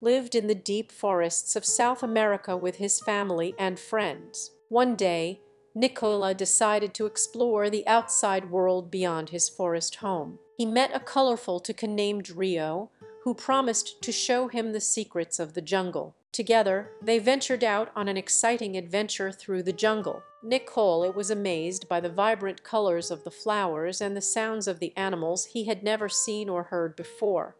lived in the deep forests of South America with his family and friends. One day, Nikolai decided to explore the outside world beyond his forest home. He met a colorful toucan named Rio, who promised to show him the secrets of the jungle. Together, they ventured out on an exciting adventure through the jungle. Nikolai was amazed by the vibrant colors of the flowers and the sounds of the animals he had never seen or heard before.